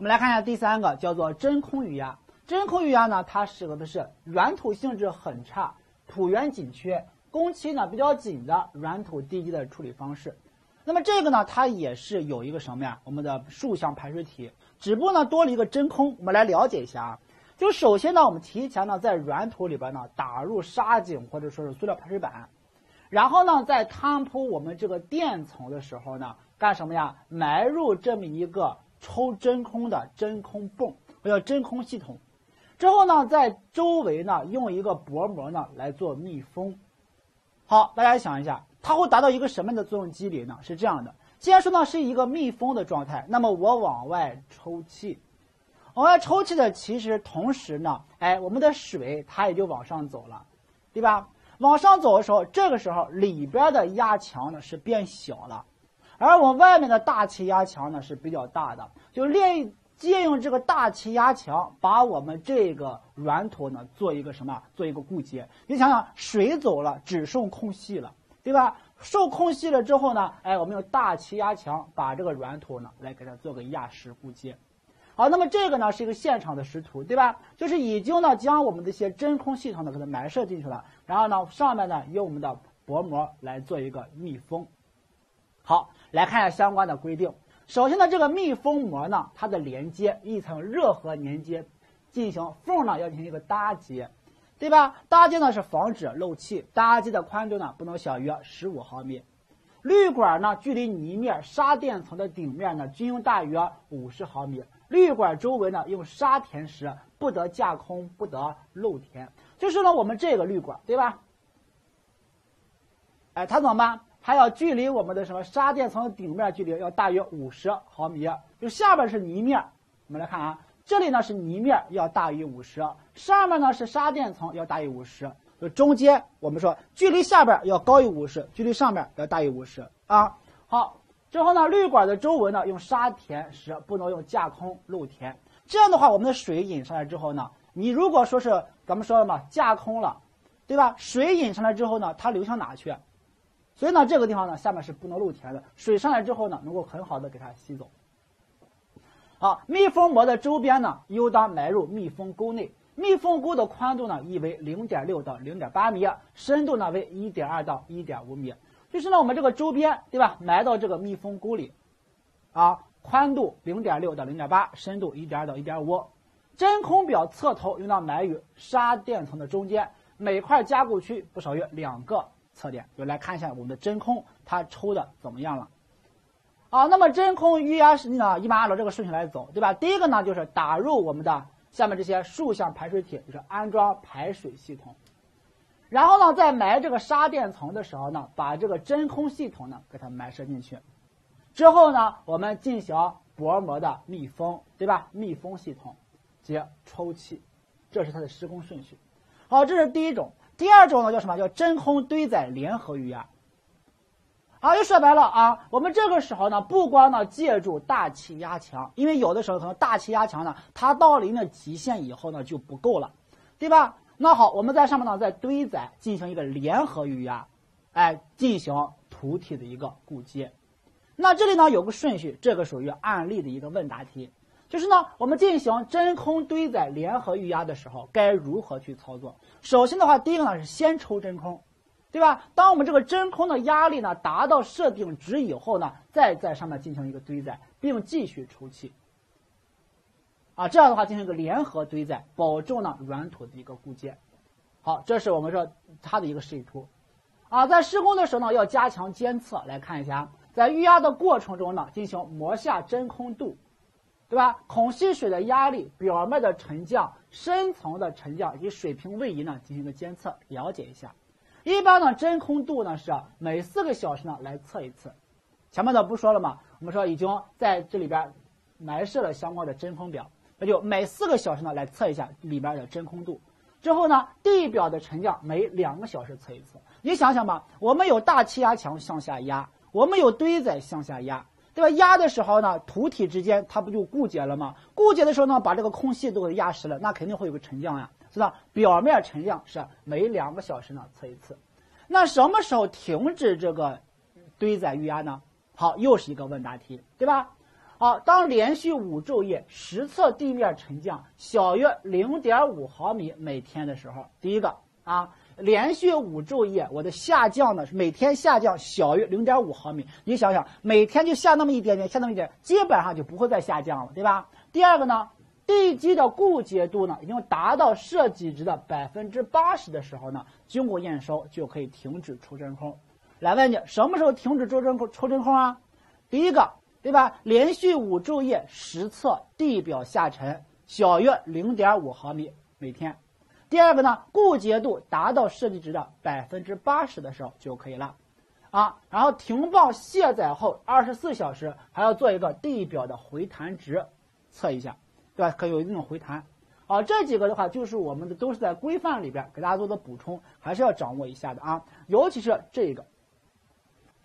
我们来看一下第三个，叫做真空鱼鸭。真空鱼鸭呢，它适合的是软土性质很差、土源紧缺、工期呢比较紧的软土地基的处理方式。那么这个呢，它也是有一个什么呀？我们的竖向排水体，只不过呢多了一个真空。我们来了解一下啊。就首先呢，我们提前呢在软土里边呢打入沙井或者说是塑料排水板，然后呢在摊铺我们这个垫层的时候呢，干什么呀？埋入这么一个抽真空的真空泵或者真空系统。之后呢，在周围呢用一个薄膜呢来做密封。好，大家想一下，它会达到一个什么样的作用机理呢？是这样的，既然说呢是一个密封的状态，那么我往外抽气，往外抽气的其实同时呢，我们的水它也就往上走了，对吧？往上走的时候，这个时候里边的压强呢是变小了，而我外面的大气压强呢是比较大的，就借用这个大气压强，把我们这个软土呢做一个什么？做一个固结。你想想，水走了，只剩空隙了，对吧？受空隙了之后呢，我们用大气压强把这个软土呢来给它做个压实固结。好，那么这个呢是一个现场的实图，对吧？就是已经呢将我们的一些真空系统呢给它埋设进去了，然后呢上面呢用我们的薄膜来做一个密封。好，来看一下相关的规定。首先呢，这个密封膜呢，它的连接一层热核连接进行缝呢要进行一个搭接，对吧？搭接呢是防止漏气，搭接的宽度呢不能小于15毫米，滤管呢距离泥面沙垫层的顶面呢均用大于50毫米，滤管周围呢用沙填实，不得架空，不得漏填。就是呢我们这个滤管，对吧？它怎么办？它要距离我们的什么沙垫层顶面距离要大约50毫米，就下边是泥面，我们来看啊，这里呢是泥面要大于50，上面呢是沙垫层要大于50，就中间我们说距离下边要高于50，距离上面要大于50啊。好，之后呢，滤管的周围呢用沙填实，不能用架空漏填。这样的话，我们的水引上来之后呢，你如果说是咱们说了嘛，架空了，对吧？水引上来之后呢，它流向哪去？所以呢，这个地方呢，下面是不能露填的，水上来之后呢，能够很好的给它吸走。好，密封膜的周边呢，应当埋入密封沟内，密封沟的宽度呢，亦为0.6到0.8米，深度呢为1.2到1.5米。就是呢，我们这个周边，对吧，埋到这个密封沟里，啊，宽度0.6到0.8，深度1.2到1.5。真空表侧头应当埋于沙垫层的中间，每块加固区不少于2个。侧点，就来看一下我们的真空它抽的怎么样了。好，那么真空鱼鸭实际呢，一般按照这个顺序来走，对吧？第一个呢就是打入我们的下面这些竖向排水体，就是安装排水系统，然后呢在埋这个沙垫层的时候呢，把这个真空系统呢给它埋设进去，之后呢我们进行薄膜的密封，对吧？密封系统及抽气，这是它的施工顺序。好，这是第一种。第二种呢叫什么？叫真空堆载联合鱼鸭。好，又说白了啊，我们这个时候呢，不光呢借助大气压强，因为有的时候可能大气压强呢，它到了一定的极限以后呢就不够了，对吧？那好，我们在上面呢再堆载进行一个联合鱼鸭，进行土体的一个固结。那这里呢有个顺序，这个属于案例的一个问答题，就是呢，我们进行真空堆载联合鱼鸭的时候，该如何去操作？首先的话，第一个呢是先抽真空，对吧？当我们这个真空的压力呢达到设定值以后呢，再在上面进行一个堆载，并继续抽气。啊，这样的话进行一个联合堆载，保证呢软土的一个固结。好，这是我们说它的一个示意图。啊，在施工的时候呢，要加强监测，来看一下，在育鸭的过程中呢，进行膜下真空度。对吧？孔吸水的压力、表面的沉降、深层的沉降以及水平位移呢，进行一个监测，了解一下。一般呢，真空度呢是每4个小时呢来测一次。前面的不说了吗？我们说已经在这里边埋设了相关的真空表，那就每4个小时呢来测一下里边的真空度。之后呢，地表的沉降每2个小时测一次。你想想吧，我们有大气压强向下压，我们有堆载向下压。对吧？压的时候呢，土体之间它不就固结了吗？固结的时候呢，把这个空隙都给压实了，那肯定会有个沉降呀，是吧？表面沉降是每2个小时呢测一次。那什么时候停止这个堆载育鸭呢？好，又是一个问答题，对吧？好，当连续5昼夜实测地面沉降小于0.5毫米每天的时候，第一个啊，连续5昼夜我的下降呢是每天下降小于0.5毫米，你想想每天就下那么一点点，下那么一点，基本上就不会再下降了，对吧？第二个呢，地基的固结度呢已经达到设计值的80%的时候呢，经过验收就可以停止抽真空。来问你什么时候停止抽真空啊？第一个，对吧？连续5昼夜实测地表下沉小于0.5毫米每天。第二个呢，固结度达到设计值的80%的时候就可以了，啊，然后停泵卸载后24小时还要做一个地表的回弹值，测一下。对吧？可以有一种回弹，啊，这几个的话就是我们的都是在规范里边给大家做的补充，还是要掌握一下的啊，尤其是这个。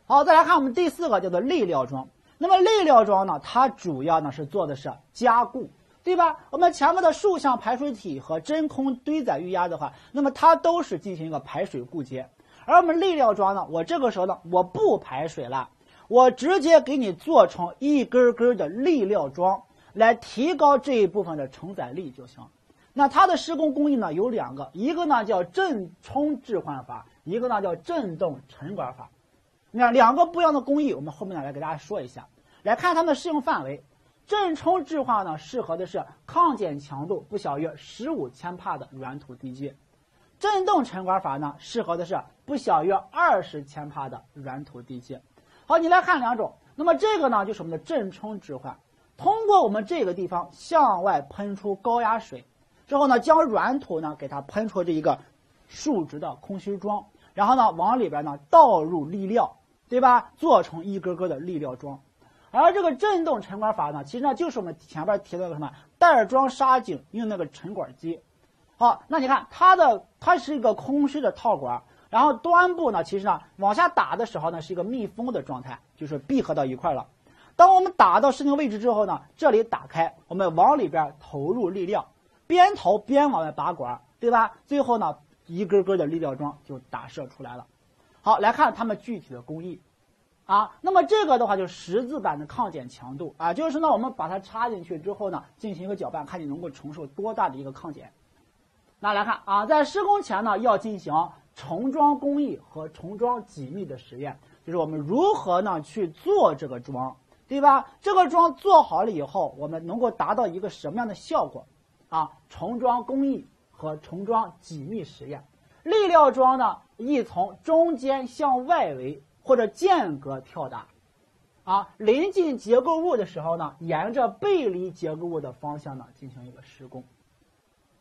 好，再来看我们第4个叫做类料桩。那么类料桩呢，它主要呢是做的是加固，对吧？我们前面的竖向排水体和真空堆载预压的话，那么它都是进行一个排水固结，而我们类料桩呢，我这个时候呢我不排水了，我直接给你做成一根根的类料桩。来提高这一部分的承载力就行。那它的施工工艺呢有2个，一个呢叫震冲置换法，一个呢叫震动沉管法。那2个不一样的工艺，我们后面来给大家说一下。来看它们的适用范围，震冲置换呢适合的是抗剪强度不小于15千帕的软土地基，震动沉管法呢适合的是不小于20千帕的软土地基。好，你来看2种，那么这个呢就是我们的震冲置换。通过我们这个地方向外喷出高压水之后呢，将软土呢给它喷出这一个竖直的空心桩，然后呢往里边呢倒入粒料，对吧？做成一根根的粒料桩。而这个震动沉管法呢，其实呢就是我们前边提到的什么袋装沙井用那个沉管机。好，那你看它是一个空心的套管，然后端部呢其实呢往下打的时候呢是一个密封的状态，就是闭合到一块了。当我们打到适应位置之后呢，这里打开，我们往里边投入粒料，边投边往外拔管，对吧？最后呢，一根根的粒料桩就打射出来了。好，来看它们具体的工艺，啊，那么这个的话就是10字板的抗剪强度啊，就是呢我们把它插进去之后呢，进行一个搅拌，看你能够承受多大的一个抗剪。那来看啊，在施工前呢，要进行重桩工艺和重桩紧密的实验，就是我们如何呢去做这个桩。对吧？这个桩做好了以后，我们能够达到一个什么样的效果？啊，重桩工艺和重桩紧密实验。类料桩呢，宜从中间向外围或者间隔跳打，啊，临近结构物的时候呢，沿着背离结构物的方向呢进行一个施工，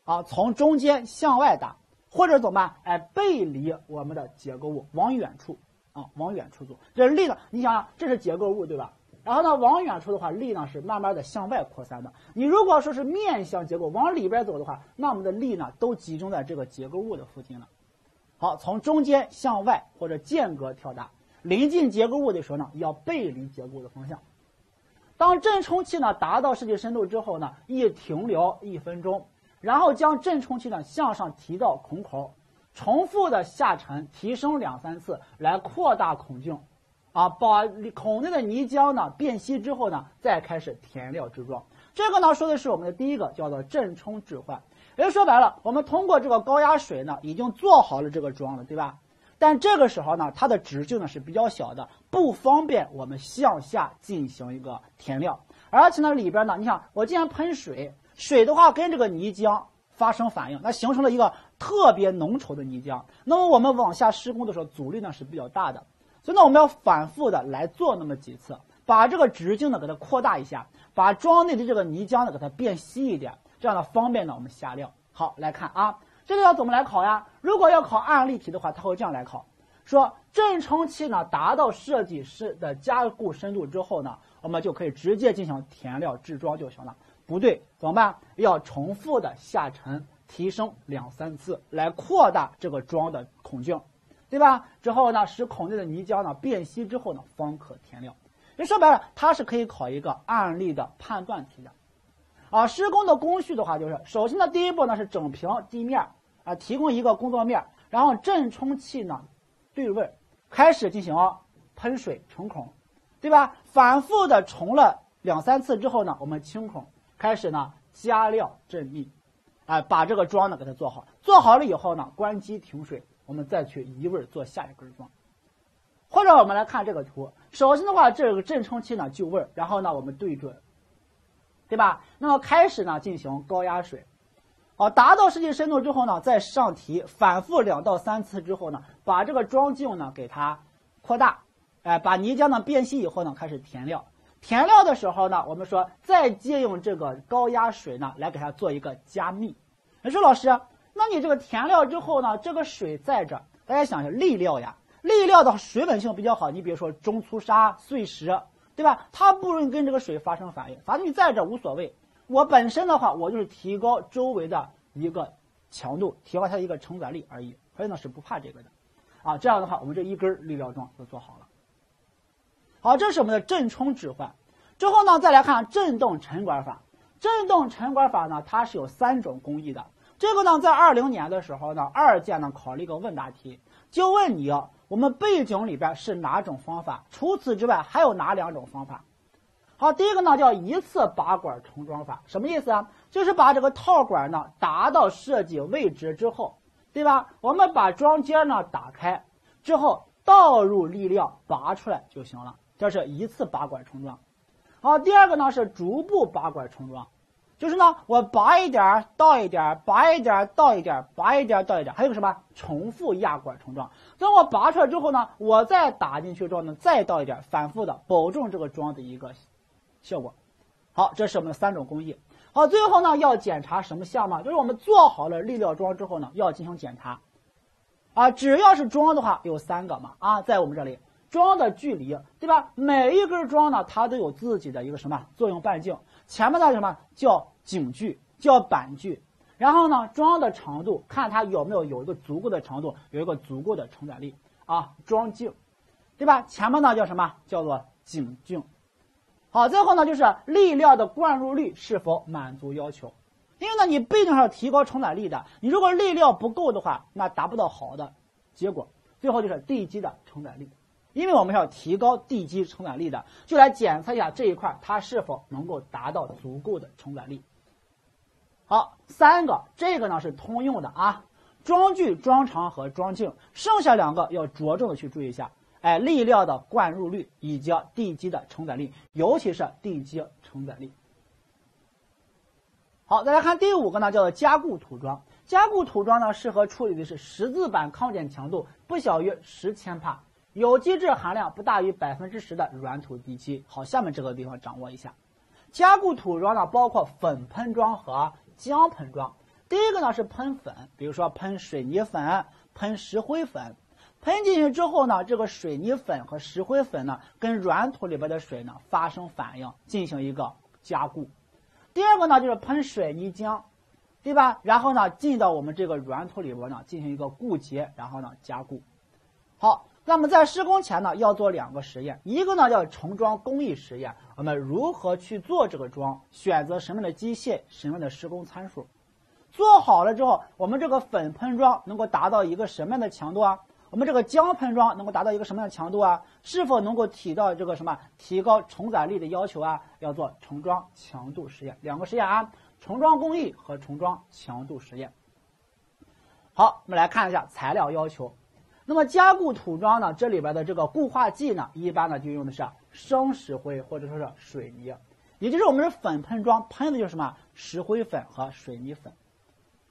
啊，从中间向外打，或者怎么办？哎，背离我们的结构物，往远处啊，往远处做。这是类呢，你想想，这是结构物对吧？然后呢，往远处的话，力呢是慢慢的向外扩散的。你如果说是面向结构往里边走的话，那我们的力呢都集中在这个结构物的附近了。好，从中间向外或者间隔跳打，临近结构物的时候呢，要背离结构物的方向。当震冲器呢达到设计深度之后呢，宜停留1分钟，然后将震冲器呢向上提到孔口，重复的下沉提升2-3次，来扩大孔径。啊，把孔内的泥浆呢变稀之后呢，再开始填料置桩。这个呢说的是我们的第1个叫做震冲置换。也就说白了，我们通过这个高压水呢，已经做好了这个桩了，对吧？但这个时候呢，它的直径呢是比较小的，不方便我们向下进行一个填料。而且呢，里边呢，你想，我既然喷水，水的话跟这个泥浆发生反应，那形成了一个特别浓稠的泥浆。那么我们往下施工的时候，阻力呢是比较大的。所以呢，我们要反复的来做那么几次，把这个直径呢给它扩大一下，把桩内的这个泥浆呢给它变稀一点，这样呢方便呢我们下料。好，来看啊，这个要怎么来考呀？如果要考案例题的话，它会这样来考，说震冲器呢达到设计师的加固深度之后呢，我们就可以直接进行填料置桩就行了。不对，怎么办？要重复的下沉，提升2-3次，来扩大这个桩的孔径。对吧？之后呢，使孔内的泥浆呢变稀之后呢，方可填料。也说白了，它是可以考一个案例的判断题的。啊，施工的工序的话，就是首先呢，第一步呢是整平地面啊，提供一个工作面，然后震冲器呢对位，开始进行喷水重孔，对吧？反复的重了两三次之后呢，我们清空，开始呢加料振密，哎，把这个桩呢给它做好。做好了以后呢，关机停水，我们再去移位做下一根桩。或者我们来看这个图，首先的话，这个震冲器呢就位，然后呢我们对准，对吧？那么开始呢进行高压水。 好，达到实际深度之后呢，再上提，反复2到3次之后呢，把这个桩径呢给它扩大，哎，把泥浆呢变稀以后呢，开始填料。填料的时候呢，我们说再借用这个高压水呢来给它做一个加密。你说老师，那你这个填料之后呢，这个水在这儿，大家想一下，砾料呀，砾料的水稳性比较好，你比如说中粗沙、碎石，对吧？它不容易跟这个水发生反应，反正你在这儿无所谓。 我本身的话，我就是提高周围的一个强度，提高它的一个承载力而已。所以呢是不怕这个的，啊，这样的话，我们这一根砾料桩就做好了。好，这是我们的震冲置换。之后呢，再来看震动沉管法。震动沉管法呢，它是有3种工艺的。这个呢，在2020年的时候呢，2届呢考了一个问答题，就问你啊，我们背景里边是哪种方法？除此之外，还有哪2种方法？ 好，第一个呢叫一次拔管重装法，什么意思啊？就是把这个套管呢达到设计位置之后，对吧？我们把桩尖呢打开之后，倒入力量拔出来就行了，这是一次拔管重装。好，第二个呢是逐步拔管重装，就是呢我拔一点倒一点，拔一点倒一点，拔一点倒一点，还有个什么重复压管重装。等我拔出来之后呢，我再打进去之后呢，再倒一点，反复的保证这个桩的一个 效果，好，这是我们的3种工艺。好，最后呢要检查什么项目？就是我们做好了砾料桩之后呢，要进行检查。啊，只要是桩的话，有3个嘛，啊，在我们这里桩的距离，对吧？每一根桩呢，它都有自己的一个什么作用半径？前面的什么叫井距，叫板距。然后呢，桩的长度，看它有没有一个足够的长度，有一个足够的承载力啊，桩径，对吧？前面呢叫什么？叫做井径。 好，最后呢就是砾料的灌入率是否满足要求，因为呢你背景上提高承载力的，你如果砾料不够的话，那达不到好的结果。最后就是地基的承载力，因为我们是要提高地基承载力的，就来检测一下这一块它是否能够达到足够的承载力。好，3个，这个呢是通用的啊，桩距、桩长和桩径，剩下2个要着重的去注意一下。 哎，砾料的灌入率以及地基的承载力，尤其是地基承载力。好，大家看第5个呢，叫做加固土桩。加固土桩呢，适合处理的是石字板抗碱强度不小于10千帕，有机质含量不大于10%的软土地基。好，下面这个地方掌握一下。加固土桩呢，包括粉喷桩和浆喷桩。第一个呢是喷粉，比如说喷水泥粉、喷石灰粉。 喷进去之后呢，这个水泥粉和石灰粉呢，跟软土里边的水呢发生反应，进行一个加固。第二个呢，就是喷水泥浆，对吧？然后呢，进到我们这个软土里边呢，进行一个固结，然后呢加固。好，那么在施工前呢，要做2个实验，一个呢叫重桩工艺实验，我们如何去做这个桩，选择什么样的机械，什么样的施工参数。做好了之后，我们这个粉喷桩能够达到一个什么样的强度啊？ 我们这个浆喷桩能够达到一个什么样的强度啊？是否能够提到这个什么提高承载力的要求啊？要做重桩强度实验，2个实验啊，重桩工艺和重桩强度实验。好，我们来看一下材料要求。那么加固土桩呢，这里边的这个固化剂呢，一般呢就用的是生石灰或者说是水泥，也就是我们是粉喷桩喷的就是什么石灰粉和水泥粉。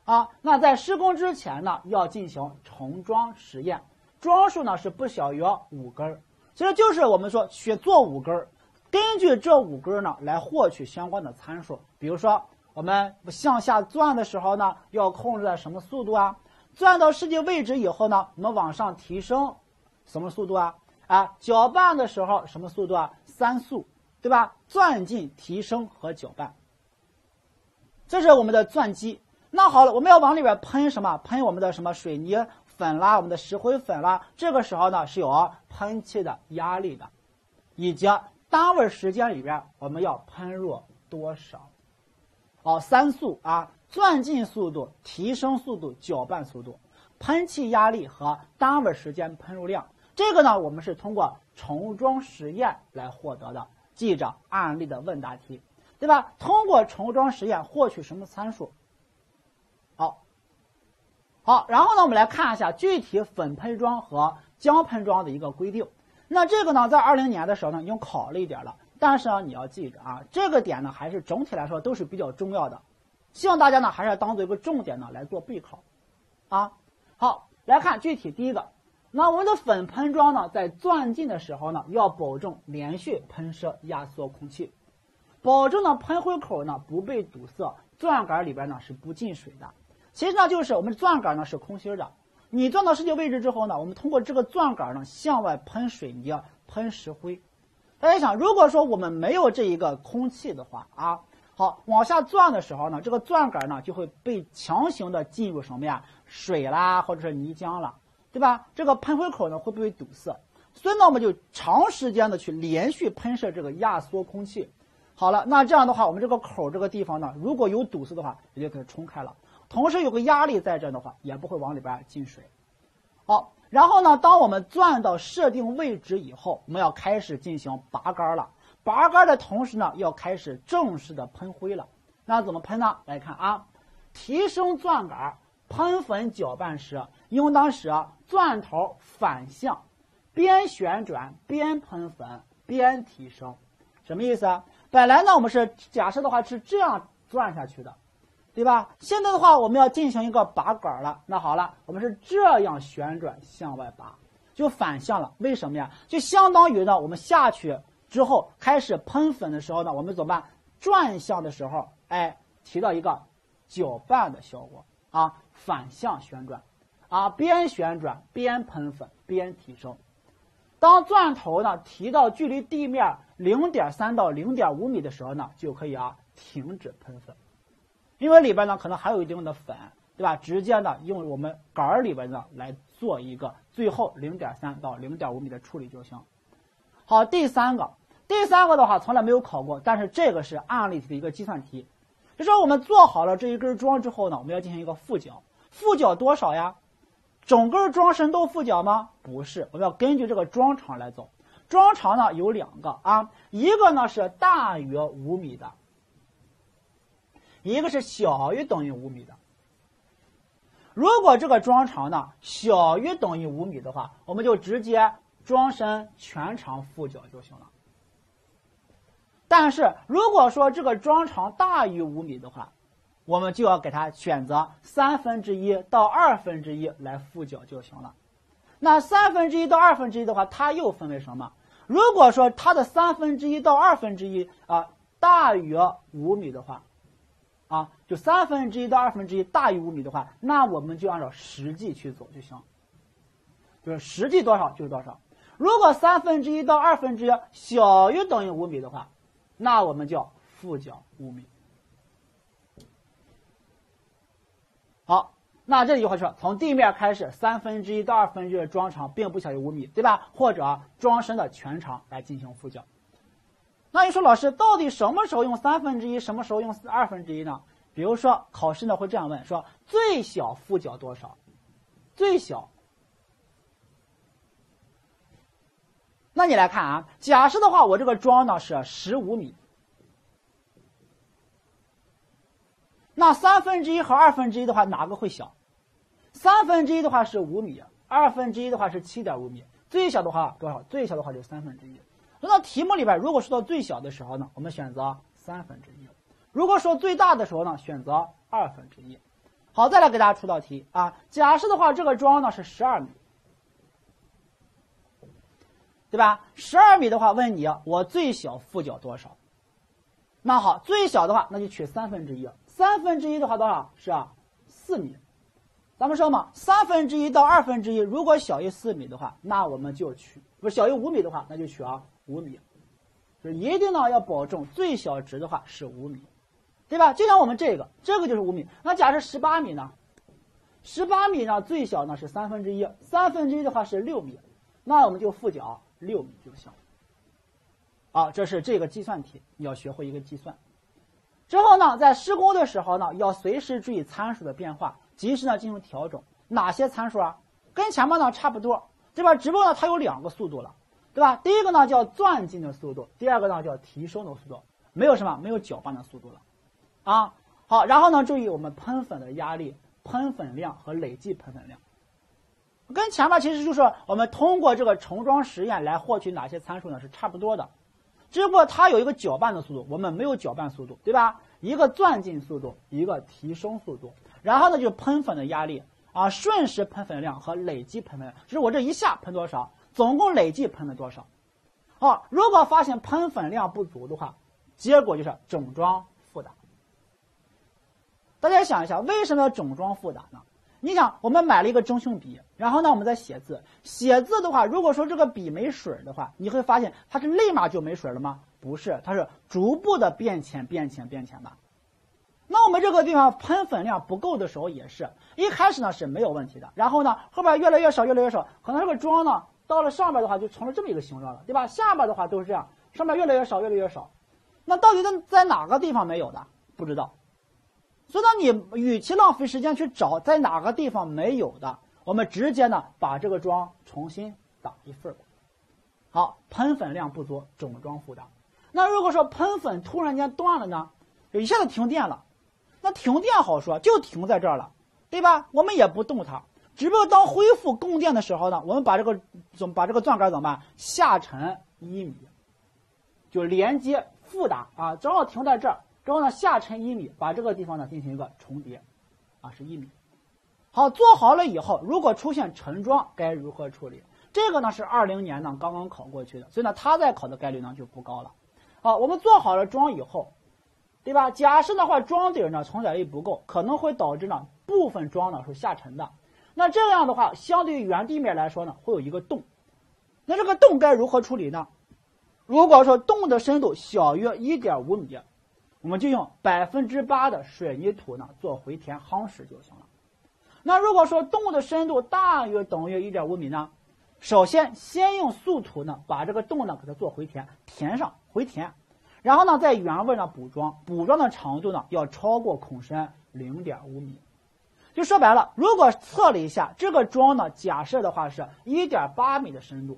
啊，那在施工之前呢，要进行重桩实验。 桩数呢是不小于5根，其实就是我们说去做5根，根据这5根呢来获取相关的参数。比如说我们向下钻的时候呢，要控制在什么速度啊？钻到实际位置以后呢，我们往上提升，什么速度啊？啊，搅拌的时候什么速度啊？3速，对吧？钻进、提升和搅拌，这是我们的钻机。那好了，我们要往里边喷什么？喷我们的什么水泥 粉啦，我们的石灰粉啦，这个时候呢是有喷气的压力的，以及单位时间里边我们要喷入多少？哦，3速啊，钻进速度、提升速度、搅拌速度、喷气压力和单位时间喷入量，这个呢我们是通过重桩实验来获得的。记着案例的问答题，对吧？通过重装实验获取什么参数？好，然后呢，我们来看一下具体粉喷装和浆喷装的一个规定。那这个呢，在2020年的时候呢，已经考了一点了。但是呢，你要记着啊，这个点呢，还是整体来说都是比较重要的，希望大家呢，还是要当做一个重点呢来做备考，啊。好，来看具体第一个，那我们的粉喷装呢，在钻进的时候呢，要保证连续喷射压缩空气，保证呢喷灰口呢不被堵塞，钻杆里边呢是不进水的。其实呢，就是我们钻杆呢是空心的，你钻到适定位置之后呢，我们通过这个钻杆呢向外喷水泥、喷石灰。大家想，如果说我们没有这一个空气的话啊，好，往下钻的时候呢，这个钻杆呢就会被强行的进入什么呀？水啦，或者是泥浆啦，对吧？这个喷灰口呢会不会堵塞？所以呢，我们就长时间的去连续喷射这个压缩空气。好了，那这样的话，我们这个口这个地方呢，如果有堵塞的话，也就可以冲开了。同时有个压力在这的话，也不会往里边进水。好，然后呢，当我们钻到设定位置以后，我们要开始进行拔杆了。拔杆的同时呢，要开始正式的喷灰了。那怎么喷呢？来看啊，提升钻杆，喷粉搅拌时，应当使钻头反向，边旋转边喷粉边提升。什么意思啊？本来呢，我们是假设的话是这样钻下去的。对吧？现在的话，我们要进行一个拔杆了。那好了，我们是这样旋转向外拔，就反向了。为什么呀？就相当于呢，我们下去之后开始喷粉的时候呢，我们怎么办？转向的时候，哎，起到一个搅拌的效果啊，反向旋转啊，边旋转边喷粉边提升。当钻头呢提到距离地面 0.3 到 0.5 米的时候呢，就可以啊停止喷粉。因为里边呢可能还有一定的粉，对吧？直接呢用我们杆儿里边呢来做一个最后 0.3 到 0.5 米的处理就行。好，第三个的话从来没有考过，但是这个是案例题的一个计算题。就说我们做好了这一根桩之后呢，我们要进行一个复搅，复搅多少呀？整根桩身都复搅吗？不是，我们要根据这个桩长来走。桩长呢有两个啊，一个呢是大于5米的。一个是小于等于5米的，如果这个桩长呢小于等于5米的话，我们就直接桩身全长复搅就行了。但是如果说这个桩长大于5米的话，我们就要给它选择1/3到1/2来复搅就行了。那1/3到1/2的话，它又分为什么？如果说它的1/3到1/2啊大于5米的话。啊，就1/3到1/2大于5米的话，那我们就按照实际去走就行，就是实际多少就是多少。如果1/3到1/2小于等于5米的话，那我们就复搅5米。好，那这里就会说，从地面开始，1/3到1/2的桩长并不小于5米，对吧？或者桩身的全长来进行复搅。那你说老师，到底什么时候用1/3，什么时候用1/2呢？比如说考试呢会这样问，说最小复搅多少？最小。那你来看啊，假设的话，我这个桩呢是15米，那1/3和1/2的话，哪个会小？1/3的话是5米，1/2的话是 7.5 米，最小的话多少？最小的话就是1/3。那题目里边，如果说到最小的时候呢，我们选择1/3；如果说最大的时候呢，选择1/2。好，再来给大家出道题啊。假设的话，这个桩呢是12米，对吧？12米的话，问你我最小复搅多少？那好，最小的话，那就取1/3。1/3的话多少？是4米。咱们说嘛，1/3到1/2，如果小于4米的话，那我们就取；不是小于5米的话，那就取5米，就是一定呢要保证最小值的话是5米，对吧？就像我们这个就是5米。那假设18米呢？18米呢最小呢是1/3，1/3的话是6米，那我们就复搅6米就行。啊，这是这个计算题，你要学会一个计算。之后呢，在施工的时候呢，要随时注意参数的变化，及时呢进行调整。哪些参数啊？跟前面呢差不多，对吧？只不过呢它有两个速度了。对吧？第一个呢叫转进的速度，第二个呢叫提升的速度，没有什么，没有搅拌的速度了，啊，好，然后呢，注意我们喷粉的压力、喷粉量和累计喷粉量，跟前面其实就是我们通过这个重装实验来获取哪些参数呢是差不多的，只不过它有一个搅拌的速度，我们没有搅拌速度，对吧？一个钻进速度，一个提升速度，然后呢就是喷粉的压力啊，瞬时喷粉量和累计喷粉量，就是我这一下喷多少。总共累计喷了多少？好，如果发现喷粉量不足的话，结果就是整装复打。大家想一下，为什么要整装复打呢？你想，我们买了一个中性笔，然后呢，我们再写字。写字的话，如果说这个笔没水的话，你会发现它是立马就没水了吗？不是，它是逐步的变浅、变浅、变浅吧。那我们这个地方喷粉量不够的时候也是，一开始呢是没有问题的，然后呢后边越来越少、越来越少，可能这个桩呢。到了上面的话，就成了这么一个形状了，对吧？下面的话都是这样，上面越来越少，越来越少。那到底在哪个地方没有的？不知道。所以呢，你与其浪费时间去找在哪个地方没有的，我们直接呢把这个桩重新打一份儿。好，喷粉量不足，整桩复打。那如果说喷粉突然间断了呢，就一下子停电了。那停电好说，就停在这儿了，对吧？我们也不动它。只不过当恢复供电的时候呢，我们把这个钻杆怎么办？下沉1米，就连接复打啊，正好停在这儿，之后呢下沉1米，把这个地方呢进行一个重叠，啊是1米。好，做好了以后，如果出现沉桩该如何处理？这个呢是2020年呢刚刚考过去的，所以呢它再考的概率呢就不高了。好，我们做好了桩以后，对吧？假设的话桩底呢承载力不够，可能会导致呢部分桩呢是下沉的。那这样的话，相对于原地面来说呢，会有一个洞。那这个洞该如何处理呢？如果说洞的深度小于 1.5 米，我们就用 8% 的水泥土呢做回填夯实就行了。那如果说洞的深度大于等于 1.5 米呢，首先用素土呢把这个洞呢给它做回填，填上回填，然后呢在原位呢补桩，补桩的长度呢要超过孔深 0.5 米。就说白了，如果测了一下这个桩呢，假设的话是 1.8 米的深度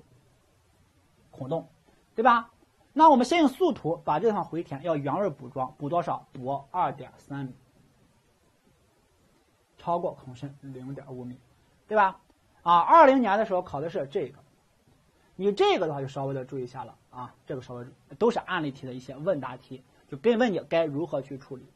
孔洞，对吧？那我们先用素土把这地方回填，要原位补桩，补多少？补 2.3 米，超过孔深 0.5 米，对吧？啊，2020年的时候考的是这个，你这个的话就稍微的注意一下了啊，这个稍微都是案例题的一些问答题，就跟问你该如何去处理。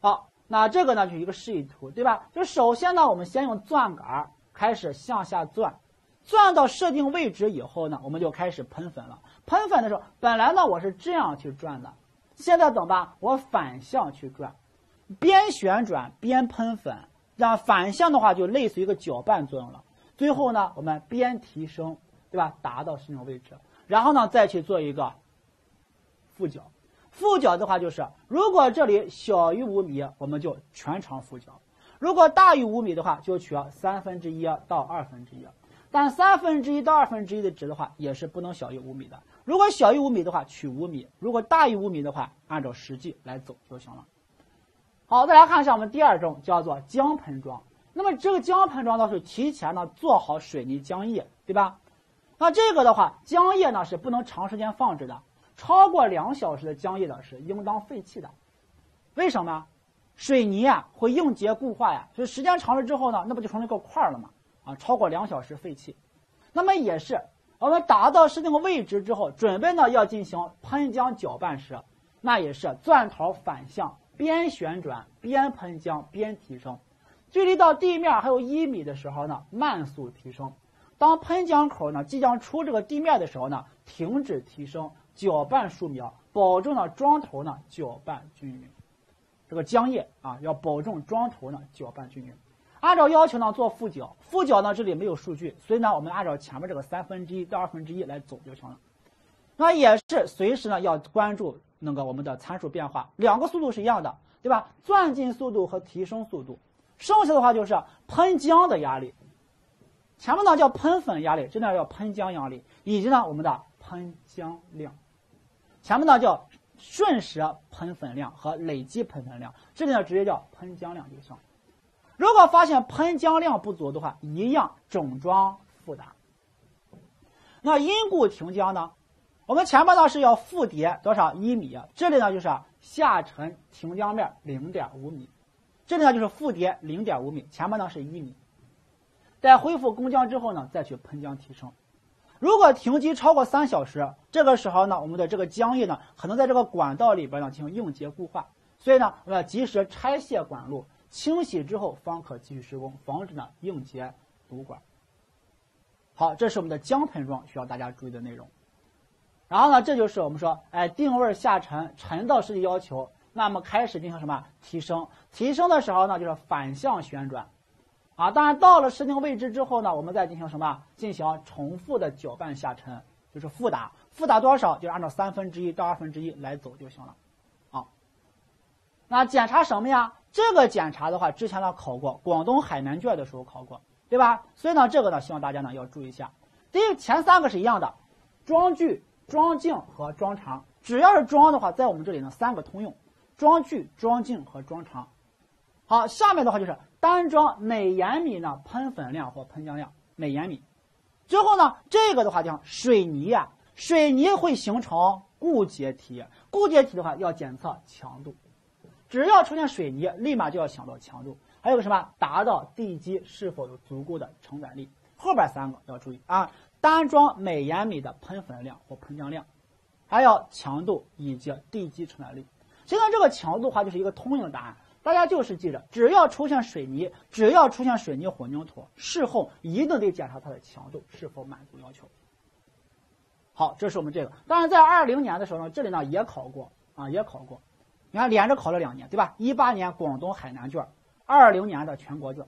好。那这个呢就是一个示意图，对吧？就首先呢，我们先用钻杆开始向下钻，钻到设定位置以后呢，我们就开始喷粉了。喷粉的时候，本来呢我是这样去转的，现在怎么办？我反向去转，边旋转边喷粉。那反向的话就类似于一个搅拌作用了。最后呢，我们边提升，对吧？达到适应位置，然后呢再去做一个复搅。复搅的话就是，如果这里小于5米，我们就全场复搅；如果大于5米的话，就取1/3到1/2。但1/3到1/2的值的话，也是不能小于5米的。如果小于5米的话，取5米；如果大于5米的话，按照实际来走就行了。好，再来看一下我们第二种，叫做浆盆桩。那么这个浆盆桩呢是提前呢做好水泥浆液，对吧？那这个的话，浆液呢是不能长时间放置的。超过2小时的浆液呢是应当废弃的，为什么？水泥啊会硬结固化呀，所以时间长了之后呢，那不就成了一个块了吗？啊，超过2小时废弃。那么也是我们达到是那个位置之后，准备呢要进行喷浆搅拌时，那也是钻头反向边旋转边喷浆边提升，距离到地面还有1米的时候呢，慢速提升。当喷浆口呢即将出这个地面的时候呢，停止提升。搅拌数秒，保证呢桩头呢搅拌均匀。这个浆液啊，要保证桩头呢搅拌均匀。按照要求呢做复搅，复搅呢这里没有数据，所以呢我们按照前面这个1/3到1/2来走就行了。那也是随时呢要关注那个我们的参数变化，两个速度是一样的，对吧？钻进速度和提升速度。剩下的话就是喷浆的压力，前面呢叫喷粉压力，这呢叫喷浆压力，以及呢我们的喷浆量。前面呢叫瞬时喷粉量和累积喷粉量，这里呢直接叫喷浆量就行。如果发现喷浆量不足的话，一样整桩复打。那因故停浆呢？我们前面呢是要覆叠多少一米啊？这里呢就是下沉停浆面 0.5 米，这里呢就是覆叠 0.5 米，前面呢是1米。在恢复供浆之后呢，再去喷浆提升。如果停机超过3小时，这个时候呢，我们的这个浆液呢，可能在这个管道里边呢进行硬结固化，所以呢，我们要及时拆卸管路，清洗之后方可继续施工，防止呢硬结堵管。好，这是我们的浆喷装需要大家注意的内容。然后呢，这就是我们说，定位下沉，沉到实际要求，那么开始进行什么提升？提升的时候呢，就是反向旋转。啊，当然到了设定位置之后呢，我们再进行什么？进行重复的搅拌下沉，就是复打。复打多少？就按照1/3到1/2来走就行了。啊，那检查什么呀？这个检查的话，之前呢考过，广东海南卷的时候考过，对吧？所以呢，这个呢，希望大家呢要注意一下。第一，前3个是一样的，装具、装镜和装长。只要是装的话，在我们这里呢3个通用：装具、装镜和装长。好，下面的话就是单装每延米呢喷粉量或喷浆量每延米，之后呢这个的话叫水泥啊，水泥会形成固结体，固结体的话要检测强度，只要出现水泥，立马就要想到强度，还有个什么达到地基是否有足够的承载力，后边3个要注意啊，单装每延米的喷粉量或喷浆量，还有强度以及地基承载力。现在这个强度的话就是一个通用的答案。大家就是记着，只要出现水泥，只要出现水泥混凝土，事后一定得检查它的强度是否满足要求。好，这是我们这个。当然，在2020年的时候呢，这里呢也考过啊，也考过。你看，连着考了2年，对吧？18年广东海南卷，2020年的全国卷。